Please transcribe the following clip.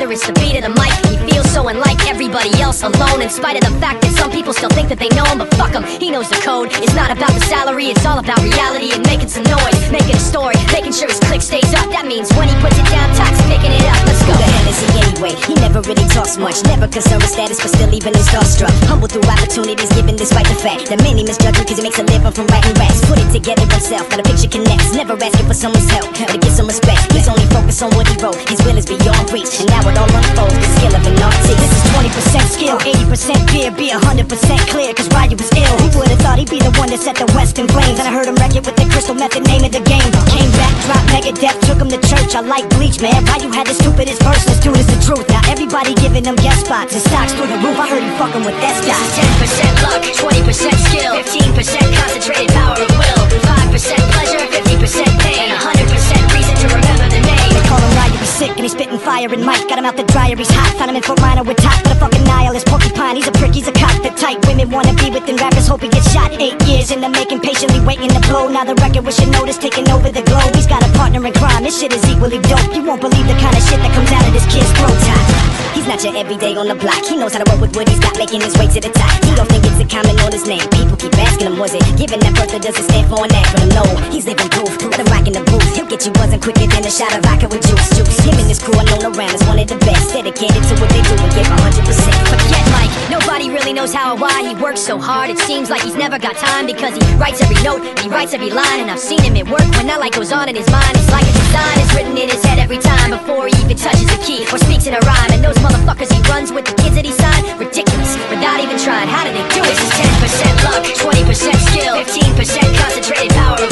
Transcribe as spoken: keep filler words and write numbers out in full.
whether it's the beat of the mic. He feels so unlike everybody else, alone, in spite of the fact that some people still think that they know him. But fuck him, he knows the code. It's not about the salary, it's all about reality and making some noise, making a story, making sure his click stays up. That means when he puts it down, Tox's picking it up. Let's go. Who the hell is he anyway? He never really talks much, never concerned with status, but still even is starstruck. Humble through opportunities given, despite the fact that many misjudge him, cause he makes a living from writing raps. Put it together himself, got a picture connects, never asking for someone's help, but to get some respect. He's only focused on what he wrote, his will is beyond reach, and now it all unfolds, the skill of an artist. This is twenty percent skill, eighty percent fear, be one hundred percent clear, cause Roddy was ill. Who would've thought he'd be the one that set the West in flames? And I heard him wreck it with the crystal method, name of the game. Came back, dropped Megadeth, took him to church, I like bleach, man. Why you had the stupidest verse, let's do this the truth. Now everybody giving them guest spots and stocks through the roof, I heard you fucking with that stock. ten percent luck, twenty percent skill, fifteen percent concentrated power of will, five percent pleasure, fifty percent pain, and one hundred percent reason to remember the name. They call him Roddy, he's sick and he's spitting fire and mic. Got him out the dryer, he's hot, found him in Fort Minor with top. But a fucking nihilist porcupine, he's a prick, he's a cop. The type women wanna be within rappers, hope he gets shot. Eight years in the making, patiently waiting to blow. Now the record with your notice, taking over the globe. He's got a partner in crime, this shit is equally dope. You won't believe the kind of shit that comes out of this kid's throat. He's not your everyday on the block, he knows how to work with what he's got, making his way to the top. He don't think it's a comment on his name, people keep asking him, was it? Giving that further doesn't stand for an acronym, no. He's living proof, let him rock in the booth. He'll get you buzzing quicker than a shot of vodka with juice, juice. Him and his crew are known around as one of the best, dedicated to what they do and give one hundred percent. Forget Mike, nobody really knows how or why he works so hard. It seems like he's never got time, because he writes every note, and he writes every line. And I've seen him at work, when that light goes on in his mind, it's like a design is written in his head every time, before he even touches a key or speaks in a rhyme. And those motherfuckers he runs with, the kids that he signed, ridiculous, without even trying. How do they do it? This is ten percent luck, twenty percent skill, fifteen percent concentrated power.